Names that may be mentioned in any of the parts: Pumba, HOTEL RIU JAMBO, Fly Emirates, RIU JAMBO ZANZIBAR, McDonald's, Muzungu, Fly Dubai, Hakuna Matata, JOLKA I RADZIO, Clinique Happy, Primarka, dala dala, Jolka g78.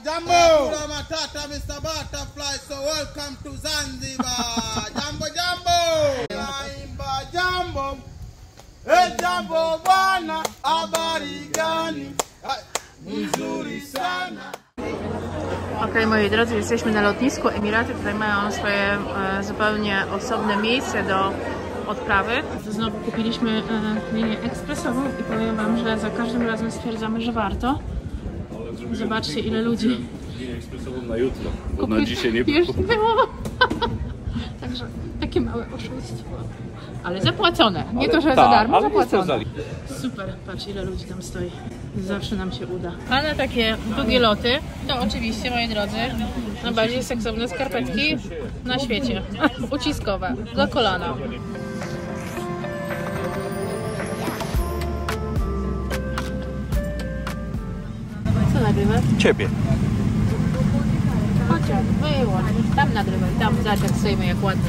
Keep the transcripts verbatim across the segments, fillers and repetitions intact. Jambo Jambo! Kula Matata, Mister Butterfly, so welcome to Zanzibar! Jambo Jambo! Naimba Jambo! Hey Jambo bwana, habari gani? Mzuri sana! Okej, moi drodzy, jesteśmy na lotnisku. Emiraty tutaj mają swoje e, zupełnie osobne miejsce do odprawy. Znowu kupiliśmy e, linię ekspresową i powiem wam, że za każdym razem stwierdzamy, że warto. Zobaczcie, ile ludzi. Linię ekspresową na jutro, bo na dzisiaj nie było. Także takie małe oszustwo. Ale zapłacone. Nie to, że za darmo, zapłacone. Super, patrz, ile ludzi tam stoi. Zawsze nam się uda. A na takie długie loty, to oczywiście, moi drodzy, najbardziej seksowne skarpetki na świecie. Uciskowe, do kolana. Co nagrywasz? Ciebie. Chociaż wyłącz, tam nagrywaj, tam zobacz, jak stoimy, jak ładnie.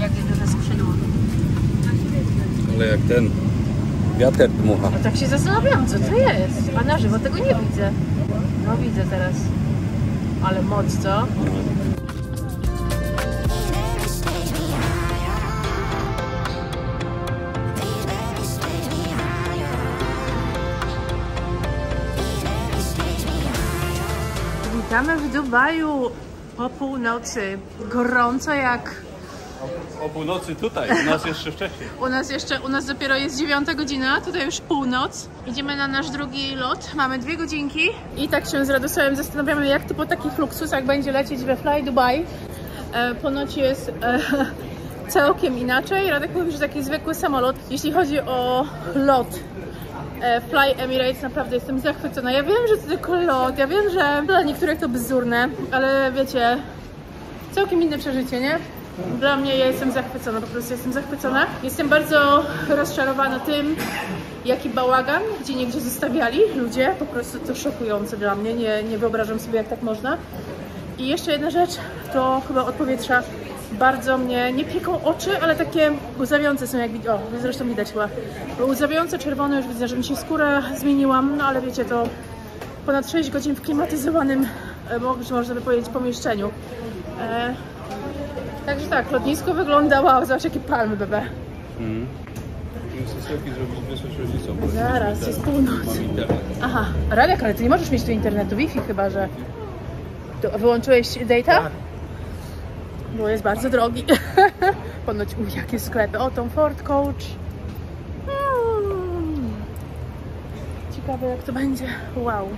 Jakie duże skrzydło. Ale jak ten... wiater dmucha. No tak się zastanawiam, co to jest. A na żywo tego nie widzę. No widzę teraz. Ale moc, co? Witamy w Dubaju o północy. Gorąco jak... O północy tutaj, u nas jeszcze wcześniej. U nas jeszcze, u nas dopiero jest dziewiąta godzina, tutaj już północ. Idziemy na nasz drugi lot, mamy dwie godzinki. I tak się z Radosławem zastanawiamy, jak to po takich luksusach będzie lecieć we Fly Dubai. E, ponoć jest e, całkiem inaczej. Radek mówi, że taki zwykły samolot. Jeśli chodzi o lot e, Fly Emirates, naprawdę jestem zachwycona. Ja wiem, że to tylko lot, ja wiem, że dla niektórych to bzdurne, ale wiecie, całkiem inne przeżycie, nie? Dla mnie, ja jestem zachwycona, po prostu jestem zachwycona. Jestem bardzo rozczarowana tym, jaki bałagan gdzie niegdzie zostawiali ludzie. Po prostu to szokujące dla mnie, nie, nie wyobrażam sobie, jak tak można. I jeszcze jedna rzecz, to chyba od powietrza bardzo mnie, nie pieką oczy, ale takie łzawiące są, jak o, zresztą widać chyba. Łzawiące, czerwone, już widzę, że mi się skóra zmieniłam, no ale wiecie, to ponad sześć godzin w klimatyzowanym, można by powiedzieć, pomieszczeniu. E Także tak, lotnisko wygląda, wow, zobacz, jakie palmy, bebe. Mhm. Zaraz, jest północ. Aha, Radek, ale ty nie możesz mieć tu internetu, Wi-Fi chyba, że... To wyłączyłeś data? Bo jest bardzo drogi. Ponoć, uj, jakie sklepy. O, tą Ford Coach. Hmm. Ciekawe, jak to będzie. Wow.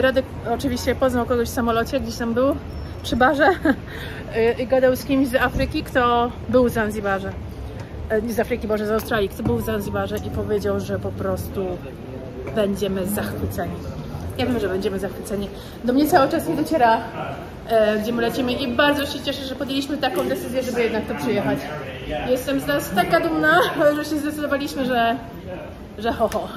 Radek oczywiście poznał kogoś w samolocie, gdzieś tam był. Przy barze i gadał z kimś z Afryki, kto był w Zanzibarze. Nie z Afryki, Boże, z Australii, kto był w Zanzibarze i powiedział, że po prostu będziemy zachwyceni. Ja wiem, że będziemy zachwyceni. Do mnie cały czas nie dociera, gdzie my lecimy i bardzo się cieszę, że podjęliśmy taką decyzję, żeby jednak tu przyjechać. Jestem z nas taka dumna, że się zdecydowaliśmy, że, że ho, ho.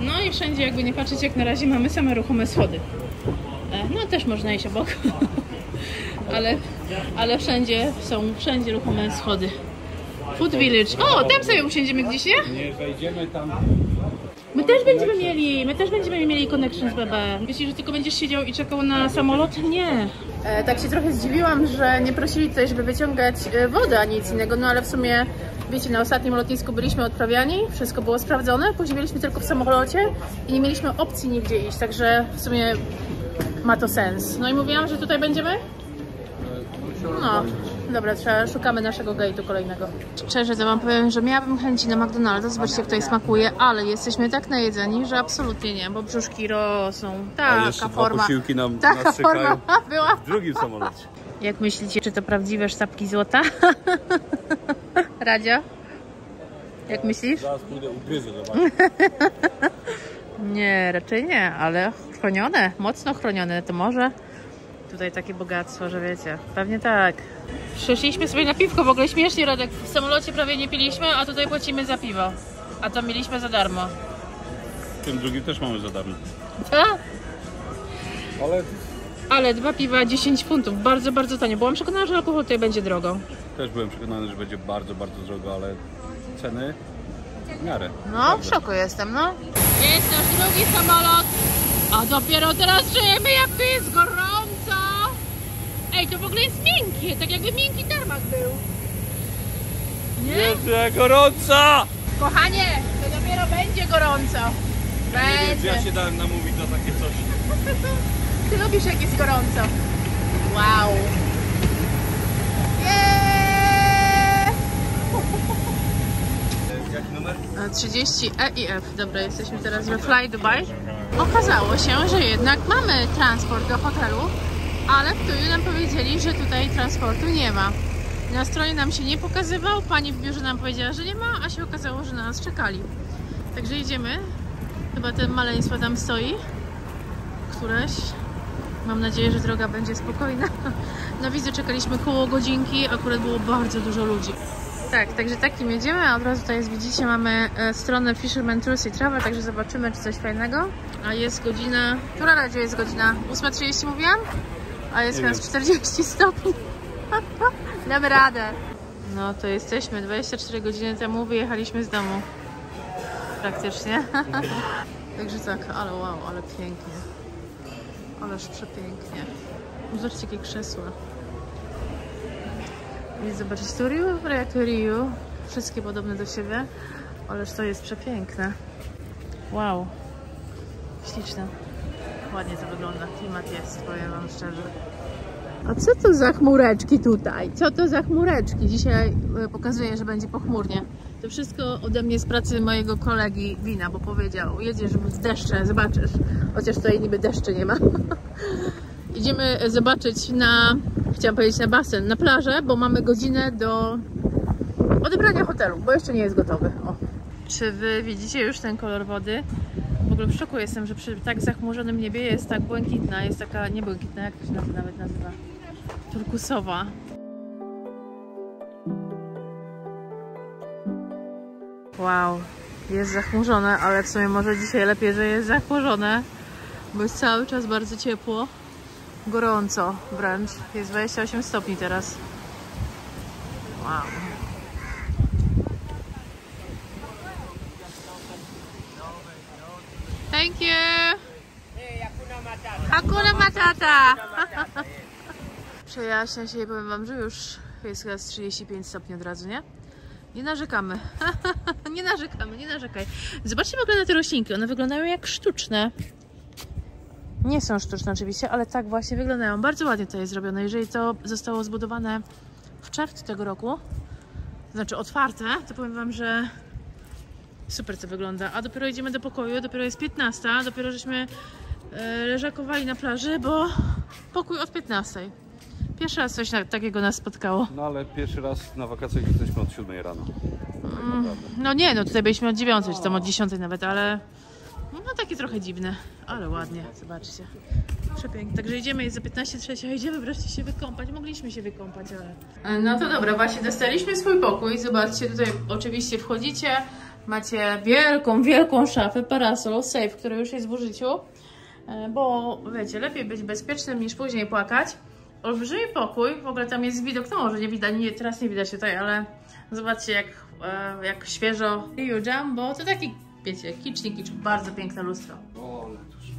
No i wszędzie, jakby nie patrzeć, jak na razie mamy same ruchome schody. No też można iść obok. Ale, ale wszędzie są, wszędzie ruchome schody. Food Village. O, tam sobie usiądziemy gdzieś, nie? Nie, wejdziemy tam. My też będziemy mieli, my też będziemy mieli connection z bebe. Myślisz, że tylko będziesz siedział i czekał na samolot? Nie. E, tak się trochę zdziwiłam, że nie prosili tutaj, żeby wyciągać wodę, ani nic innego. No ale w sumie, wiecie, na ostatnim lotnisku byliśmy odprawiani, wszystko było sprawdzone. Później byliśmy tylko w samolocie i nie mieliśmy opcji nigdzie iść, także w sumie ma to sens. No i mówiłam, że tutaj będziemy? No, dobra, trzeba, szukamy naszego gate'u kolejnego. Szczerze to wam powiem, że miałabym chęci na McDonald's, zobaczcie, jak tutaj smakuje, ale jesteśmy tak najedzeni, że absolutnie nie, bo brzuszki rosną. Taka forma, nam, taka nas forma była w drugim samolocie. Jak myślicie, czy to prawdziwe sztabki złota? Radzio? Jak myślisz? Zaraz pójdę ugryzę, zobacz. Nie, raczej nie, ale chronione, mocno chronione, to może... Tutaj takie bogactwo, że wiecie, pewnie tak. Przyszliśmy sobie na piwko, w ogóle śmiesznie, Radek, w samolocie prawie nie piliśmy, a tutaj płacimy za piwo. A to mieliśmy za darmo. W tym drugim też mamy za darmo. Tak? Ale... Ale dwa piwa, dziesięć funtów, bardzo, bardzo tanio. Byłam przekonana, że alkohol tutaj będzie drogo. Też byłem przekonany, że będzie bardzo, bardzo drogo, ale ceny w miarę. No, w szoku jestem, no. Jest nasz drugi samolot. A dopiero teraz żyjemy, jak tu jest gorąco. Ej, to w ogóle jest miękkie, tak jakby miękki tarmak był. Nie? Jezu, jak gorąco! Kochanie, to dopiero będzie gorąco. Będzie. Ja, wiem, ja się dałem namówić na takie coś. Ty lubisz, jak jest gorąco. Wow. Yeah. Jaki numer? trzydzieści E i F. Dobra, jesteśmy teraz we Fly Dubai. Okazało się, że jednak mamy transport do hotelu, ale w Tuju nam powiedzieli, że tutaj transportu nie ma. Na stronie nam się nie pokazywał, pani w biurze nam powiedziała, że nie ma, a się okazało, że na nas czekali. Także idziemy. Chyba ten maleństwo tam stoi. Któreś. Mam nadzieję, że droga będzie spokojna. No widzę, czekaliśmy koło godzinki, akurat było bardzo dużo ludzi. Tak, także takim jedziemy, a od razu tutaj jest, widzicie, mamy stronę Fisherman Tours and Travel, także zobaczymy, czy coś fajnego. A jest godzina... Która radzie jest godzina? ósma trzydzieści mówiłam? A jest chyba czterdzieści stopni. Damy radę. No to jesteśmy, dwadzieścia cztery godziny temu wyjechaliśmy z domu. Praktycznie. Także tak, ale wow, ale pięknie. Ależ przepięknie. Zobaczcie, jakie krzesła. I zobaczyć tu Riu, jak Riu. Wszystkie podobne do siebie. Ależ to jest przepiękne. Wow. Śliczne. Ładnie to wygląda. Klimat jest, powiem wam szczerze. A co to za chmureczki tutaj? Co to za chmureczki? Dzisiaj pokazuję, że będzie pochmurnie. To wszystko ode mnie z pracy mojego kolegi Wina, bo powiedział, jedziesz w deszcze, zobaczysz. Chociaż tutaj niby deszczy nie ma. Idziemy zobaczyć na, chciałam powiedzieć na basen, na plażę, bo mamy godzinę do odebrania hotelu, bo jeszcze nie jest gotowy. O. Czy wy widzicie już ten kolor wody? W ogóle w szoku jestem, że przy tak zachmurzonym niebie jest tak błękitna, jest taka niebłękitna, jak to się nawet nazywa, turkusowa. Wow, jest zachmurzone, ale w sumie może dzisiaj lepiej, że jest zachmurzone, bo jest cały czas bardzo ciepło, gorąco wręcz, jest dwadzieścia osiem stopni teraz. Wow. Thank you! Hakuna Matata! Przejaśnia się i powiem wam, że już jest chyba z trzydzieści pięć stopni od razu, nie? Nie narzekamy. Nie narzekamy, nie narzekaj. Zobaczcie w ogóle na te roślinki. One wyglądają jak sztuczne. Nie są sztuczne oczywiście, ale tak właśnie wyglądają. Bardzo ładnie to jest zrobione. Jeżeli to zostało zbudowane w czerwcu tego roku, to znaczy otwarte, to powiem wam, że super to wygląda. A dopiero idziemy do pokoju, dopiero jest piętnasta, dopiero żeśmy leżakowali na plaży, bo pokój od piętnastej. Pierwszy raz coś takiego nas spotkało. No ale pierwszy raz na wakacjach jesteśmy od siódmej rano. Tak mm, no nie, no tutaj byliśmy od dziewiątej, czy tam od dziesiątej nawet, ale no takie trochę dziwne, ale ładnie, zobaczcie. Przepięknie. Także idziemy, jest za piętnaście trzydzieści, idziemy wreszcie się wykąpać. Mogliśmy się wykąpać, ale... No to dobra, właśnie dostaliśmy swój pokój. Zobaczcie, tutaj oczywiście wchodzicie, macie wielką, wielką szafę, parasol, safe, który już jest w użyciu, bo wiecie, lepiej być bezpiecznym niż później płakać. Olbrzymi pokój, w ogóle tam jest widok, no może nie widać, nie, teraz nie widać tutaj, ale zobaczcie jak, e, jak świeżo. R I U Jambo, to taki, wiecie, kicznik, kicz, bardzo piękne lustro. O, ale dużo.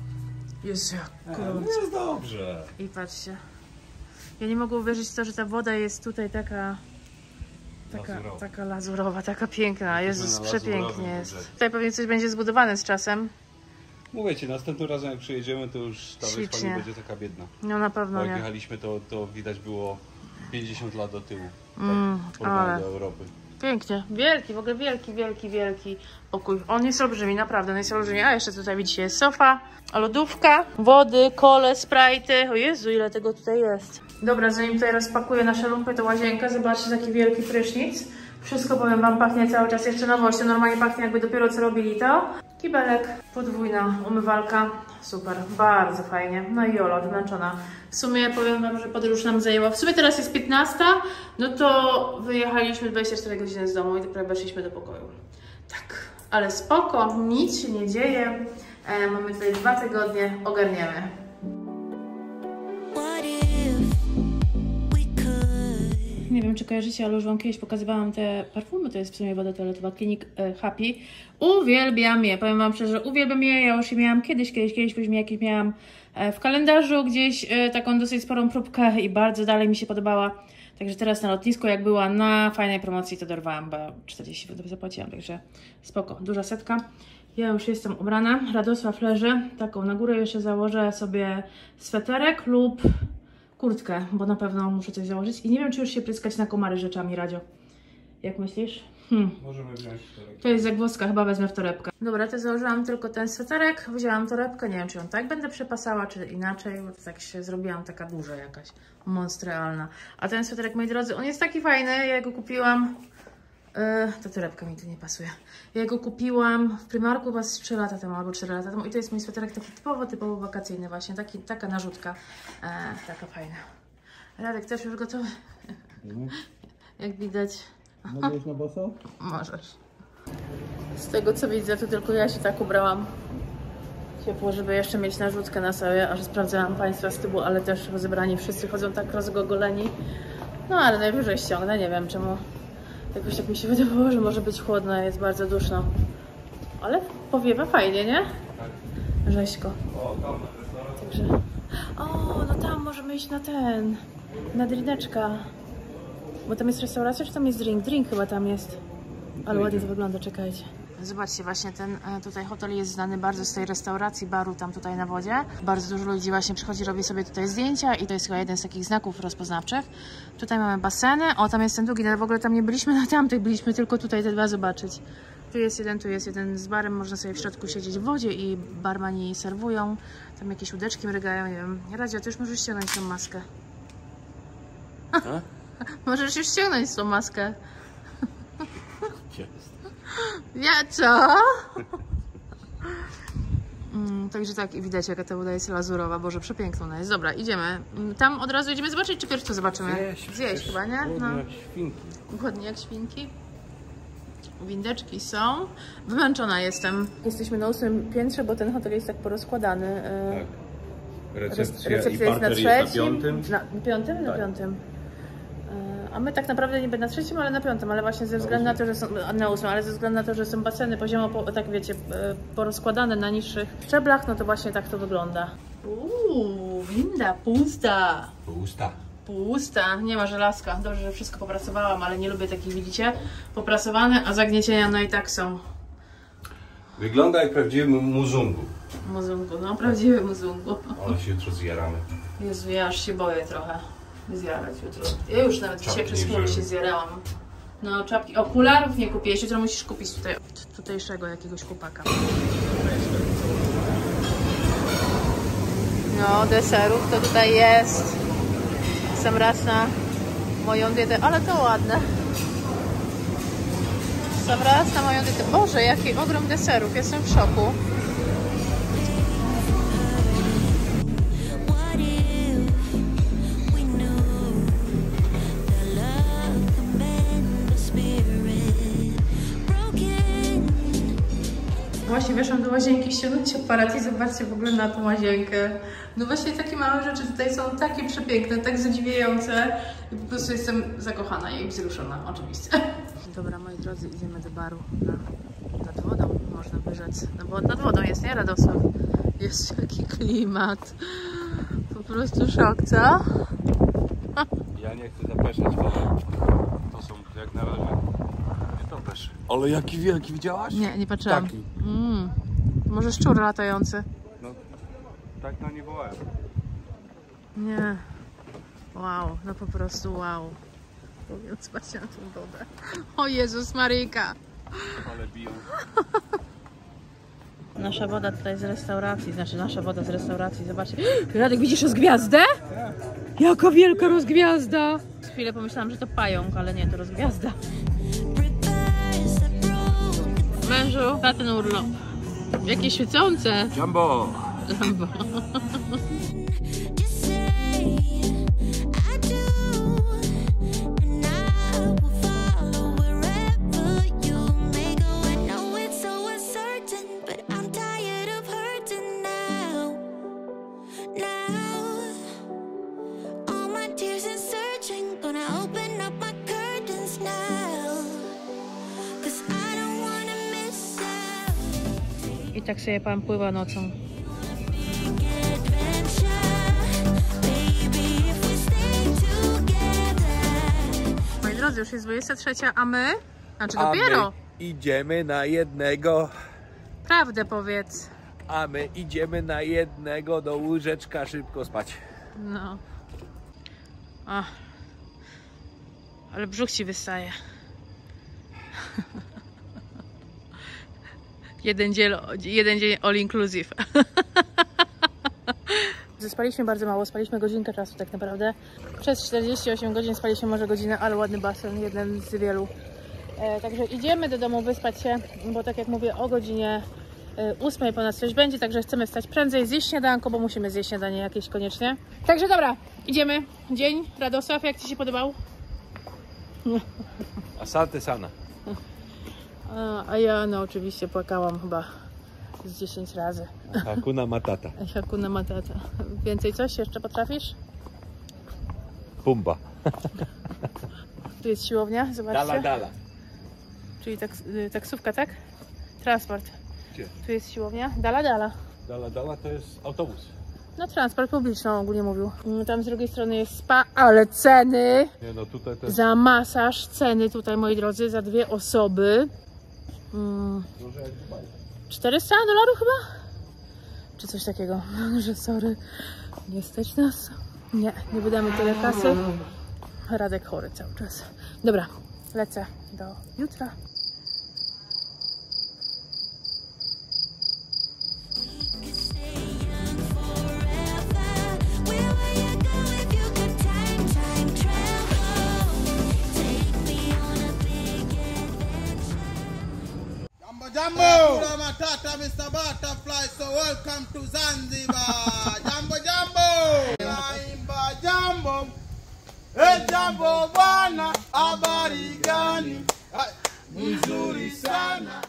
Jezu, jak gorąco. Jest dobrze. I patrzcie. Ja nie mogę uwierzyć w to, że ta woda jest tutaj taka, taka lazurowa, taka, lazurowa, taka piękna. Jezus, przepięknie jest. Budżet. Tutaj pewnie coś będzie zbudowane z czasem. Mówię ci, następnym razem jak przyjedziemy, to już ta wyspa nie będzie taka biedna. No na pewno. Jak nie jechaliśmy, to, to widać było pięćdziesiąt lat do tyłu, mm, tak, w porównaniu do Europy. Pięknie, wielki, w ogóle wielki, wielki, wielki pokój. On jest olbrzymi, naprawdę, on jest olbrzymi. A jeszcze tutaj widzicie jest sofa, lodówka, wody, kole, sprajty. O Jezu, ile tego tutaj jest. Dobra, zanim tutaj rozpakuję nasze lumpy, to łazienka, zobaczcie taki wielki prysznic. Wszystko, powiem wam, pachnie cały czas jeszcze nowością, normalnie pachnie jakby dopiero co robili to. Kibelek, podwójna umywalka, super, bardzo fajnie. No i Jola, zmęczona. W sumie powiem wam, że podróż nam zajęła, w sumie teraz jest piętnasta, no to wyjechaliśmy dwadzieścia cztery godziny z domu i dopiero weszliśmy do pokoju. Tak, ale spoko, nic się nie dzieje, e, mamy tutaj dwa tygodnie, ogarniemy. czy kojarzycie, ale już Wam kiedyś pokazywałam te parfumy, to jest w sumie woda toaletowa Clinique Happy. Uwielbiam je, powiem Wam szczerze, uwielbiam je, ja już je miałam kiedyś, kiedyś, kiedyś, później jakieś miałam w kalendarzu gdzieś taką dosyć sporą próbkę i bardzo dalej mi się podobała. Także teraz na lotnisku, jak była na fajnej promocji, to dorwałam, bo czterdzieści funtów zapłaciłam, także spoko, duża setka. Ja już jestem ubrana, Radosław leży, taką na górę jeszcze założę sobie sweterek lub kurtkę, bo na pewno muszę coś założyć i nie wiem, czy już się pryskać na komary rzeczami, Radzio. Jak myślisz? Hmm. Możemy wziąć torebkę. To jest zagwozdka, chyba wezmę w torebkę. Dobra, to założyłam tylko ten sweterek, wzięłam torebkę, nie wiem, czy ją tak będę przepasała, czy inaczej, bo to tak się zrobiłam taka duża jakaś, monstrealna. A ten sweterek, moi drodzy, on jest taki fajny, ja go kupiłam... Ta torebka mi tu nie pasuje. Ja go kupiłam w Primarku chyba z trzy lata temu albo cztery lata temu i to jest mój sweterek taki typowo, typowo wakacyjny właśnie, taki, taka narzutka, e, taka fajna. Radek też już gotowy? Mm. Jak widać. Mogę już na boso? Możesz. Z tego co widzę, to tylko ja się tak ubrałam ciepło, żeby jeszcze mieć narzutkę na sobie, aż sprawdzałam Państwa z tyłu, ale też rozebrani wszyscy chodzą tak rozgogoleni. No ale najwyżej ściągnę, nie wiem czemu. Jakoś tak mi się wydawało, że może być chłodno, jest bardzo duszno. Ale powiewa fajnie, nie? Rzeźko. Także... O, no tam możemy iść na ten, na drineczka. Bo tam jest restauracja, czy tam jest drink? Drink chyba tam jest. Ale ładnie to wygląda, czekajcie. Zobaczcie, właśnie ten tutaj hotel jest znany bardzo z tej restauracji, baru tam tutaj na wodzie. Bardzo dużo ludzi właśnie przychodzi, robi sobie tutaj zdjęcia i to jest chyba jeden z takich znaków rozpoznawczych. Tutaj mamy baseny. O, tam jest ten długi, ale w ogóle tam nie byliśmy na tamtych, byliśmy tylko tutaj te dwa zobaczyć. Tu jest jeden, tu jest jeden z barem, można sobie w środku siedzieć w wodzie i barmani serwują. Tam jakieś łódeczki mrygają, nie wiem. Radzio, ty już możesz ściągnąć tą maskę. Możesz już ściągnąć tą maskę. Ja co? mm, także tak, i widać jaka ta woda jest lazurowa. Boże, przepiękna ona jest. Dobra, idziemy. Tam od razu idziemy zobaczyć, czy pierwszy to zobaczymy? Zjeść, Zjeść chyba, nie? No. Głodnie jak świnki. Głodnie jak świnki. Windeczki są. Wymęczona jestem. Jesteśmy na ósmym piętrze, bo ten hotel jest tak porozkładany. Tak. Recepcja, Recepcja i jest na trzecim. Jest na piątym? Na piątym? Na tak. piątym. A my tak naprawdę niby na trzecim, ale na piątym, ale właśnie ze względu na to, że są na ósmym, ale ze względu na to, że są baseny poziomo, tak wiecie, porozkładane na niższych szczeblach, no to właśnie tak to wygląda. Uuu, winda pusta. Pusta. Pusta, nie ma żelazka. Dobrze, że wszystko poprasowałam, ale nie lubię takich, widzicie, poprasowane, a zagniecienia no i tak są. Wygląda jak prawdziwy muzungu. Muzungu, no prawdziwy muzungu. Ale się jutro zjaramy. Jezu, ja aż się boję trochę. Zjarać jutro. Ja już nawet czapki dzisiaj przez chwilę się zjarałam. No czapki, okularów nie kupiłeś, jutro musisz kupić tutaj tutejszego jakiegoś chłopaka. No deserów to tutaj jest. Sam raz na moją dietę, ale to ładne. Sam raz na moją dietę. Boże, jaki ogrom deserów, jestem w szoku. Właśnie weszłam do łazienki, ściągnąć aparat i zobaczcie w ogóle na tą łazienkę. No właśnie takie małe rzeczy tutaj są takie przepiękne, tak zadziwiające i po prostu jestem zakochana i wzruszona, oczywiście. Dobra, moi drodzy, idziemy do baru na, nad wodą, można by rzec. No bo nad wodą jest, nie, Radosław? Jest taki klimat. Po prostu szok, co? Ja nie chcę zapeszać wodą. To są jak na razie. Ale jaki wielki, widziałaś? Nie, nie patrzyłam. Taki. Mm, może szczur latający. No, tak na nie wołałem. Nie. Wow, no po prostu wow. Mówiąc właśnie na tą wodę. O Jezus Maryjka. Ale biją. Nasza woda tutaj z restauracji, znaczy nasza woda z restauracji, zobaczcie. Radek, widzisz rozgwiazdę? Jaka wielka rozgwiazda. Z chwilę pomyślałam, że to pająk, ale nie, to rozgwiazda. Mężu, na ten urlop. Jakie świecące! Jumbo! Jumbo. tak sobie pan pływa nocą. Moi drodzy, już jest dwudziesta trzecia, a my? Znaczy dopiero! A my idziemy na jednego. Prawdę powiedz. A my idziemy na jednego do łóżeczka szybko spać. No. O. Ale brzuch ci wystaje. Jeden dzień, jeden dzień all inclusive. Spaliśmy bardzo mało, spaliśmy godzinkę czasu tak naprawdę. Przez czterdzieści osiem godzin spaliśmy może godzinę, ale ładny basen, jeden z wielu. E, także idziemy do domu wyspać się, bo tak jak mówię, o godzinie ósmej po nas coś będzie, także chcemy wstać prędzej, zjeść śniadanko, bo musimy zjeść śniadanie jakieś koniecznie. Także dobra, idziemy. Dzień, Radosław, jak ci się podobał? Asante sana. A, a ja no oczywiście płakałam chyba z dziesięć razy. Hakuna Matata. Hakuna Matata. Więcej coś jeszcze potrafisz? Pumba. Tu jest siłownia, zobaczcie. Dala, dala. Czyli tak, taksówka, tak? Transport. Gdzie? Tu jest siłownia. Dala, dala. Dala, dala to jest autobus. No transport publiczny ogólnie mówił. Tam z drugiej strony jest spa, ale ceny! Nie no, tutaj też... Za masaż ceny tutaj, moi drodzy, za dwie osoby. Mm. czterysta dolarów chyba? Czy coś takiego? No, że sorry, nie stać nas. Nie, nie wydamy tyle kasy. Radek chory cały czas. Dobra, lecę do jutra. Jambo! Hakuna Matata, mister Butterfly, so welcome to Zanzibar! Jambo, jambo! Naimba jambo! Hey jambo bana, habari gani? Mzuri sana!